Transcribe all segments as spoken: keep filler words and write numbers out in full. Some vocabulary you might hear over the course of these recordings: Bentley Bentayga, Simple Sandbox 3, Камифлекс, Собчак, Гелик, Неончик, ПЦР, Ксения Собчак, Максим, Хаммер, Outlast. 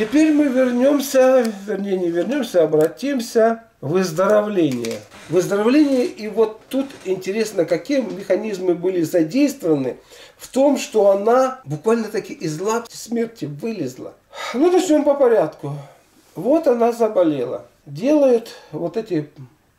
Теперь мы вернемся, вернее не вернемся, обратимся в выздоровление. Выздоровление, и вот тут интересно, какие механизмы были задействованы в том, что она буквально-таки из лапти смерти вылезла. Ну, начнем по порядку. Вот она заболела. Делают вот эти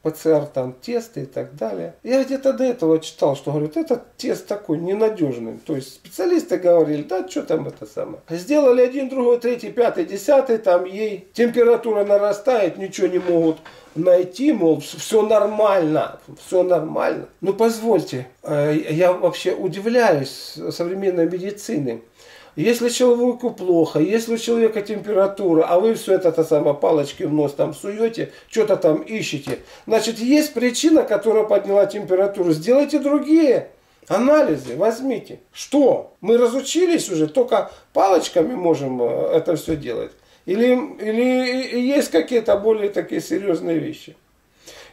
ПЦР, там, тесты и так далее. Я где-то до этого читал, что, говорят, этот тест такой ненадежный. То есть специалисты говорили, да, что там это самое. Сделали один, другой, третий, пятый, десятый, там ей температура нарастает, ничего не могут найти, мол, все нормально, все нормально. Ну, позвольте, я вообще удивляюсь современной медицине. Если человеку плохо, если у человека температура, а вы все это-то самое палочки в нос там суете, что-то там ищете, значит, есть причина, которая подняла температуру. Сделайте другие анализы, возьмите. Что? Мы разучились уже, только палочками можем это все делать? Или, или есть какие-то более такие серьезные вещи?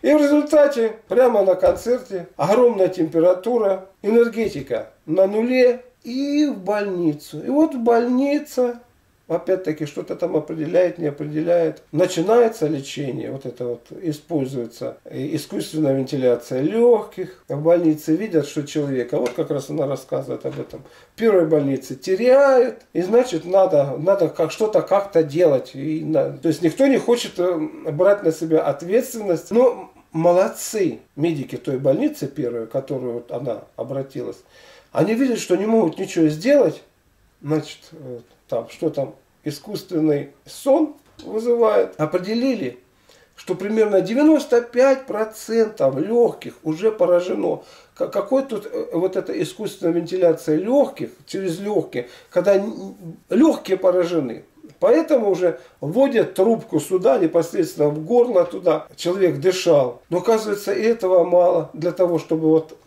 И в результате, прямо на концерте, огромная температура, энергетика на нуле. И в больницу. И вот больница, опять-таки, что-то там определяет, не определяет. Начинается лечение, вот это вот используется искусственная вентиляция легких. В больнице видят, что человека, вот как раз она рассказывает об этом, в первой больнице теряют. И значит, надо, надо как, что-то как-то делать. И надо. То есть никто не хочет брать на себя ответственность. Но молодцы медики той больницы первой, в которую вот она обратилась. Они видят, что не могут ничего сделать, значит, там, что там, искусственный сон вызывает. Определили, что примерно девяносто пять процентов легких уже поражено. Какой тут вот эта искусственная вентиляция легких, через легкие, когда легкие поражены. Поэтому уже вводят трубку сюда, непосредственно в горло туда. Человек дышал. Но, оказывается, и этого мало. Для того, чтобы вот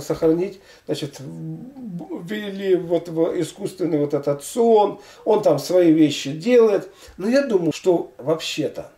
сохранить, значит, ввели вот в искусственный вот этот сон. Он там свои вещи делает. Но я думаю, что вообще-то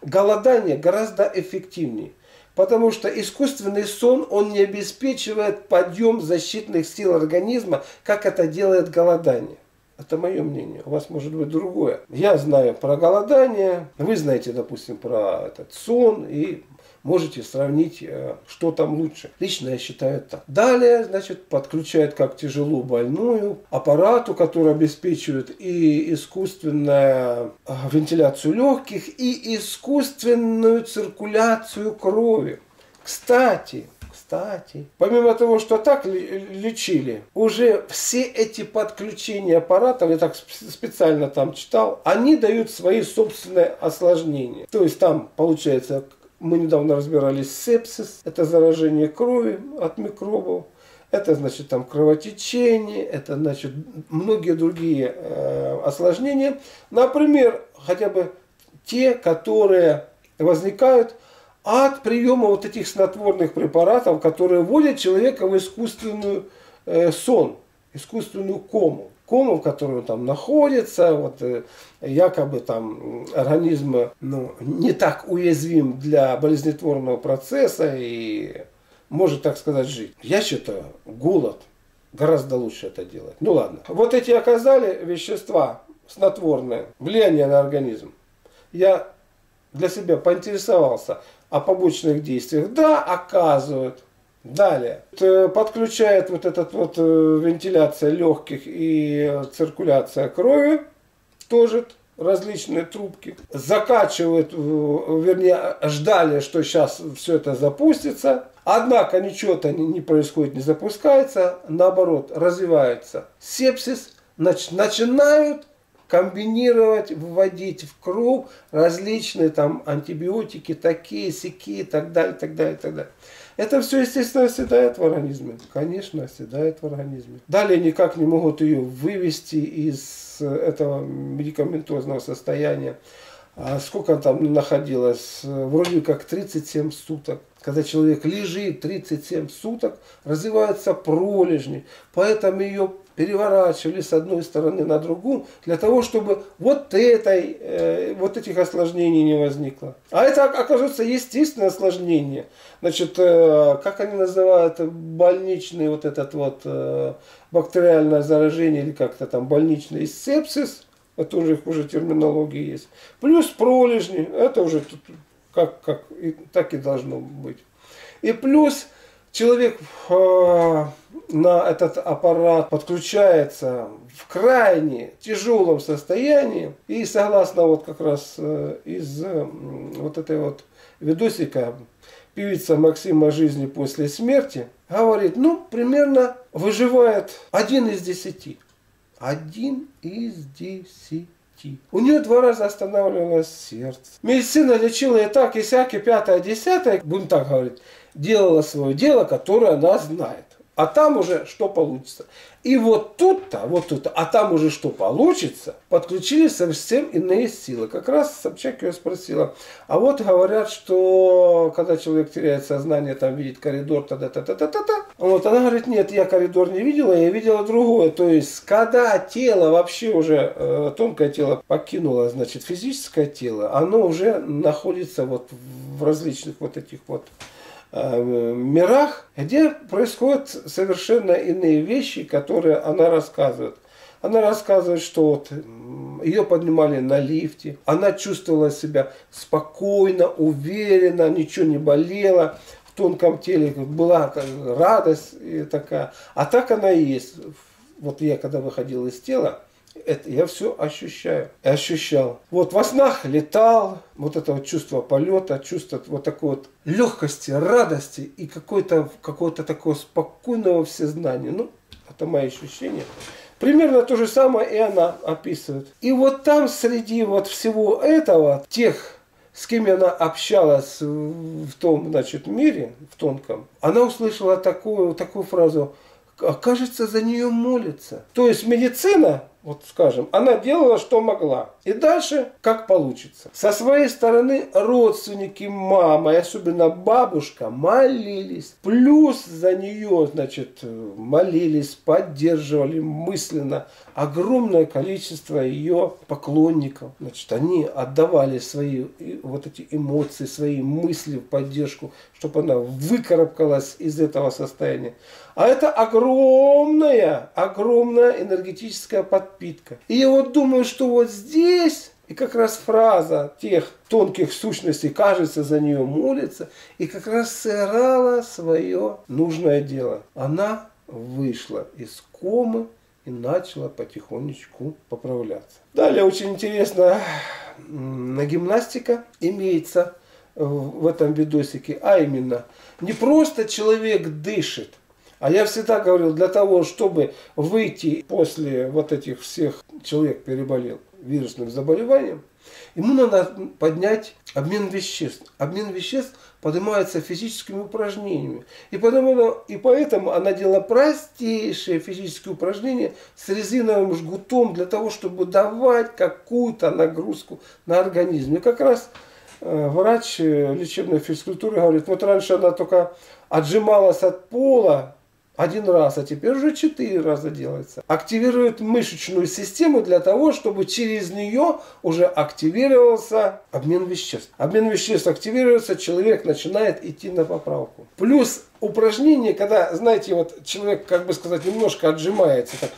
голодание гораздо эффективнее. Потому что искусственный сон, он не обеспечивает подъем защитных сил организма, как это делает голодание. Это мое мнение. У вас может быть другое. Я знаю про голодание. Вы знаете, допустим, про этот сон. И можете сравнить, что там лучше. Лично я считаю так. Далее, значит, подключают как тяжело больную аппарату, который обеспечивает и искусственную вентиляцию легких, и искусственную циркуляцию крови. Кстати... Кстати, помимо того, что так лечили, уже все эти подключения аппаратов, я так специально там читал, они дают свои собственные осложнения. То есть там получается, мы недавно разбирались, сепсис, это заражение крови от микробов, это значит там кровотечение, это значит многие другие э, осложнения. Например, хотя бы те, которые возникают от приема вот этих снотворных препаратов, которые вводят человека в искусственную э, сон, искусственную кому. Кому, в которой он там находится, вот, э, якобы там организм, ну, не так уязвим для болезнетворного процесса и может, так сказать, жить. Я считаю, голод гораздо лучше это делать. Ну ладно. Вот эти оказали вещества снотворные, влияние на организм. Я для себя поинтересовался о побочных действиях. Да, оказывают. Далее. Подключает вот этот вот вентиляция легких и циркуляция крови. Тоже различные трубки. Закачивают, вернее, ждали, что сейчас все это запустится. Однако ничего-то не происходит, не запускается. Наоборот, развивается сепсис. Начинают комбинировать, вводить в кровь различные там антибиотики, такие, сякие, и так далее, так далее, так далее. Это все, естественно, оседает в организме. Конечно, оседает в организме. Далее никак не могут ее вывести из этого медикаментозного состояния. Сколько там находилось? Вроде как тридцать семь суток. Когда человек лежит тридцать семь суток, развиваются пролежни. Поэтому ее переворачивали с одной стороны на другую, для того, чтобы вот, этой, э, вот этих осложнений не возникло. А это, окажется, естественное осложнение. Значит, э, как они называют, больничный вот этот вот э, бактериальное заражение, или как-то там больничный сепсис, это уже хуже терминологии есть. Плюс пролежни, это уже тут как, как, и, так и должно быть. И плюс человек э, на этот аппарат подключается в крайне тяжелом состоянии. И согласно вот как раз э, из э, вот этой вот видосика певица Максима «Жизни после смерти» говорит, ну, примерно выживает один из десяти. Один из десяти. У нее два раза останавливалось сердце. Медицина лечила и так, и сяк, и пятое, десятое, будем так говорить, делала свое дело, которое она знает. А там уже что получится. И вот тут-то, вот тут-то, а там уже что получится, подключились совсем иные силы. Как раз Собчак ее спросила. А вот говорят, что когда человек теряет сознание, там видит коридор, та-да-та-та-та-та-та. Вот она говорит, нет, я коридор не видела, я видела другое. То есть, когда тело вообще уже, э, тонкое тело покинуло, значит, физическое тело, оно уже находится вот в различных вот этих вот... мирах, где происходят совершенно иные вещи, которые она рассказывает. Она рассказывает, что вот ее поднимали на лифте, она чувствовала себя спокойно, уверенно, ничего не болело, в тонком теле была радость такая. А так она и есть. Вот я когда выходил из тела, это я все ощущаю, ощущал. Вот во снах летал, вот это вот чувство полета, чувство вот такой вот легкости, радости и какой-то, какого-то такого спокойного всезнания. Ну, это мои ощущения. Примерно то же самое и она описывает. И вот там среди вот всего этого, тех, с кем она общалась в том, значит, мире, в тонком, она услышала такую, такую фразу, кажется, за нее молятся. То есть медицина, вот скажем, она делала, что могла. И дальше, как получится. Со своей стороны, родственники, мама и особенно бабушка молились. Плюс за нее, значит, молились, поддерживали мысленно огромное количество ее поклонников. Значит, они отдавали свои вот эти эмоции, свои мысли в поддержку, чтобы она выкарабкалась из этого состояния. А это огромная, огромная энергетическая подпитка. И я вот думаю, что вот здесь, и как раз фраза тех тонких сущностей, кажется, за нее молится, и как раз сыграла свое нужное дело. Она вышла из комы и начала потихонечку поправляться. Далее очень интересно, гимнастика имеется в этом видосике, а именно, не просто человек дышит. А я всегда говорил, для того, чтобы выйти после вот этих всех, человек переболел вирусным заболеванием, ему надо поднять обмен веществ. Обмен веществ поднимается физическими упражнениями. И, потому, и поэтому она делала простейшие физические упражнения с резиновым жгутом, для того, чтобы давать какую-то нагрузку на организм. И как раз врач лечебной физкультуры говорит, вот раньше она только отжималась от пола, один раз, а теперь уже четыре раза делается. Активирует мышечную систему для того, чтобы через нее уже активировался обмен веществ. Обмен веществ активируется, человек начинает идти на поправку. Плюс упражнение, когда, знаете, вот человек, как бы сказать, немножко отжимается, так,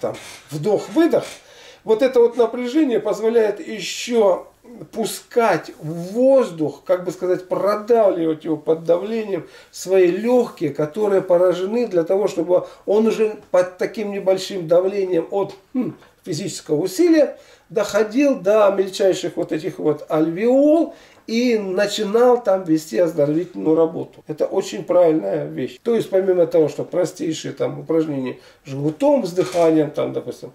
там, вдох-выдох, вот это вот напряжение позволяет еще пускать воздух, как бы сказать, продавливать его под давлением свои легкие, которые поражены, для того, чтобы он уже под таким небольшим давлением от хм, физического усилия доходил до мельчайших вот этих вот альвеол и начинал там вести оздоровительную работу. Это очень правильная вещь. То есть помимо того, что простейшие там упражнения жгутом, с дыханием, там, допустим,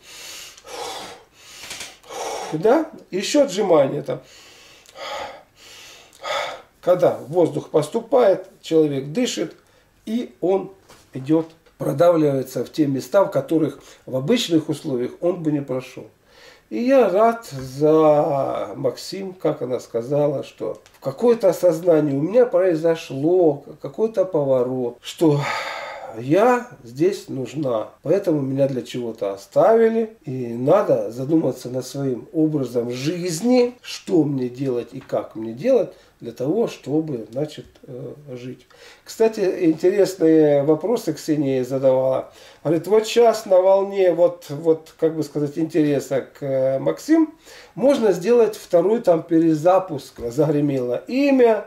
да? Еще отжимание там. Когда воздух поступает, человек дышит, и он идет, продавливается в те места, в которых в обычных условиях он бы не прошел. И я рад за Максим, как она сказала, что в какое-то осознание у меня произошло, какой-то поворот, что а я здесь нужна, поэтому меня для чего-то оставили, и надо задуматься над своим образом жизни, что мне делать и как мне делать, для того, чтобы, значит, жить. Кстати, интересные вопросы Ксения задавала. Говорит, вот сейчас на волне, вот, вот как бы сказать, интереса к Максим, можно сделать второй там перезапуск. Загремело имя,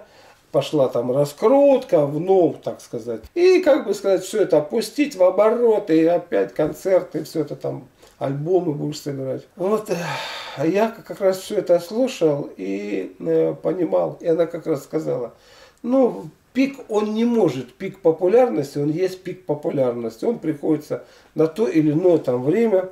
пошла там раскрутка, вновь, так сказать. И, как бы сказать, все это опустить в обороты, и опять концерты, все это там, альбомы будешь собирать. Вот я как раз все это слушал и э, понимал. И она как раз сказала, ну, пик он не может, пик популярности, он есть пик популярности. Он приходится на то или иное там время,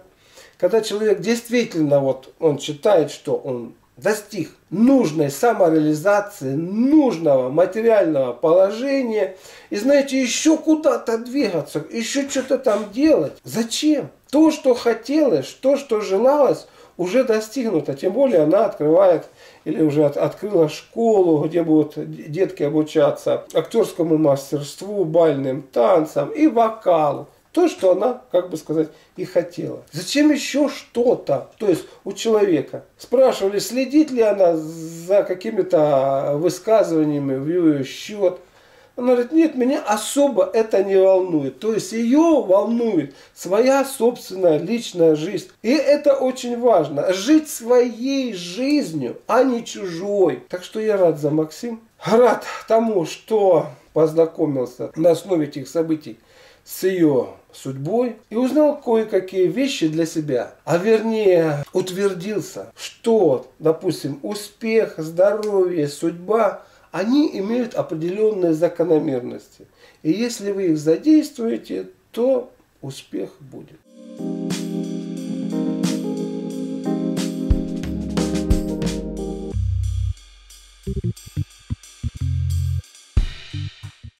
когда человек действительно, вот он считает, что он достиг нужной самореализации, нужного материального положения. И знаете, еще куда-то двигаться, еще что-то там делать. Зачем? То, что хотелось, то, что желалось, уже достигнуто. Тем более она открывает или уже от, открыла школу, где будут детки обучаться актерскому мастерству, бальным танцам и вокалу. То, что она, как бы сказать, и хотела. Зачем еще что-то? То есть у человека. Спрашивали, следит ли она за какими-то высказываниями в ее счет. Она говорит, нет, меня особо это не волнует. То есть ее волнует своя собственная личная жизнь. И это очень важно. Жить своей жизнью, а не чужой. Так что я рад за Максим. Рад тому, что познакомился на основе этих событий с ее судьбой. И узнал кое-какие вещи для себя. А вернее, утвердился, что, допустим, успех, здоровье, судьба – они имеют определенные закономерности. И если вы их задействуете, то успех будет.